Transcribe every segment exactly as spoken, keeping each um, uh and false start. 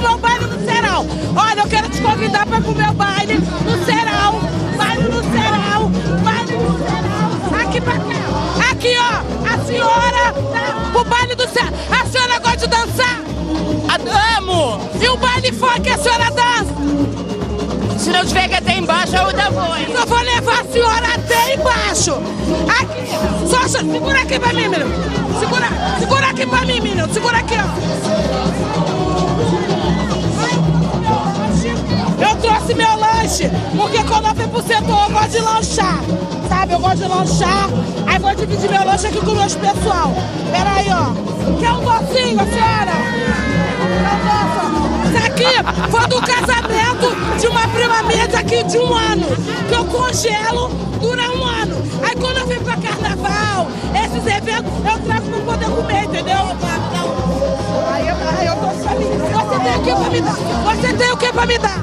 pro meu baile no Serau. Olha, eu quero te convidar pra ir pro meu baile no Serau. Baile no Serau. Baile no Serau. Aqui pra cá. Aqui, ó. A senhora tá pro baile do Serau. A senhora gosta de dançar? Amo. E o baile funk a senhora dança? Se não tiver que até embaixo, eu ainda vou, hein? Eu vou levar a senhora até embaixo. Aqui. Só, segura aqui pra mim, menino. Segura, segura aqui pra mim, menino. Segura aqui, ó. Eu trouxe meu lanche, porque quando eu fui pro setor, eu gosto de lanchar. Sabe, eu gosto de lanchar. Aí vou dividir meu lanche aqui com meus pessoal. Pera aí, ó. Quer um docinho, senhora? Isso aqui foi do casamento de uma prima minha daqui de um ano, que eu congelo, dura um ano. Aí quando eu vim pra carnaval, esses eventos, eu trago pra poder comer, entendeu? Aí eu, aí eu trouxe pra mim. Você tem o que pra me dar? Você tem o que pra me dar?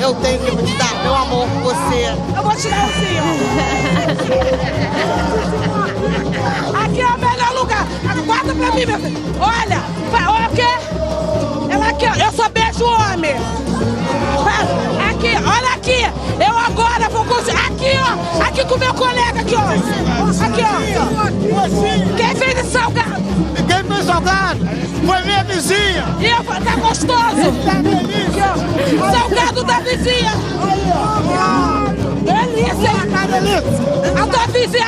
Eu tenho que me dar, meu amor, por você. Eu vou tirar o senhor. Aqui é o melhor lugar. Guarda pra mim, meu filho. Olha, olha o quê? Aqui, eu só beijo homem. Aqui, olha aqui. Eu agora vou conseguir. Aqui, ó. Aqui com o meu colega, aqui, ó. Aqui, ó. Quem fez esse salgado? Quem fez salgado? Foi minha vizinha. E eu, tá gostoso. Aqui, ó. Salgado da vizinha. Delícia, hein? Tá delícia. A tua vizinha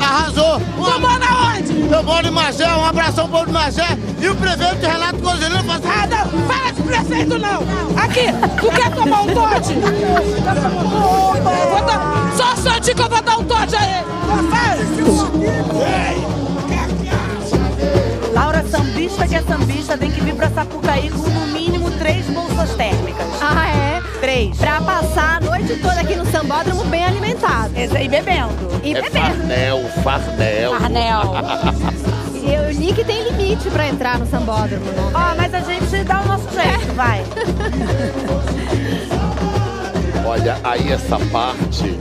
arrasou. Arrasou. Tu mora onde? Eu moro em Magé. Um abração pro povo de Magé. E o prefeito Renato Gonzaleiro faz... Ah, não! Fala de prefeito, não! Aqui, tu quer tomar um tote? Dar... Só um santinho que eu vou dar um tote a ele! Laura, sambista que é sambista, tem que vir pra Sapucaí com no mínimo três bolsas térmicas. Ah, é? Três. Pra passar a noite toda aqui no sambódromo bem alimentado. E bebendo. E é bebendo. Farnel, farnel. Farnel. Eu li que tem limite pra entrar no sambódromo. Ó, oh, mas a gente dá o nosso jeito, vai. Olha, aí essa parte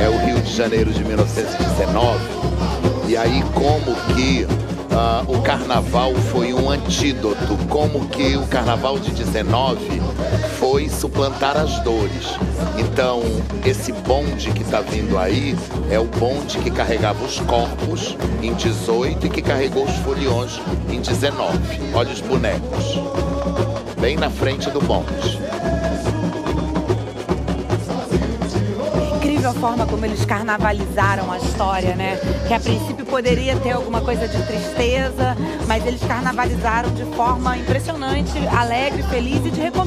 é o Rio de Janeiro de mil novecentos e dezenove. E aí como que uh, o carnaval foi um antídoto. Como que o carnaval de dezenove foi suplantar as dores. Então, esse bonde que tá vindo aí é o bonde que carregava os corpos em dezoito e que carregou os foliões em dezenove. Olha os bonecos, bem na frente do bonde. A forma como eles carnavalizaram a história, né? Que a princípio poderia ter alguma coisa de tristeza, mas eles carnavalizaram de forma impressionante, alegre, feliz e de recomeço.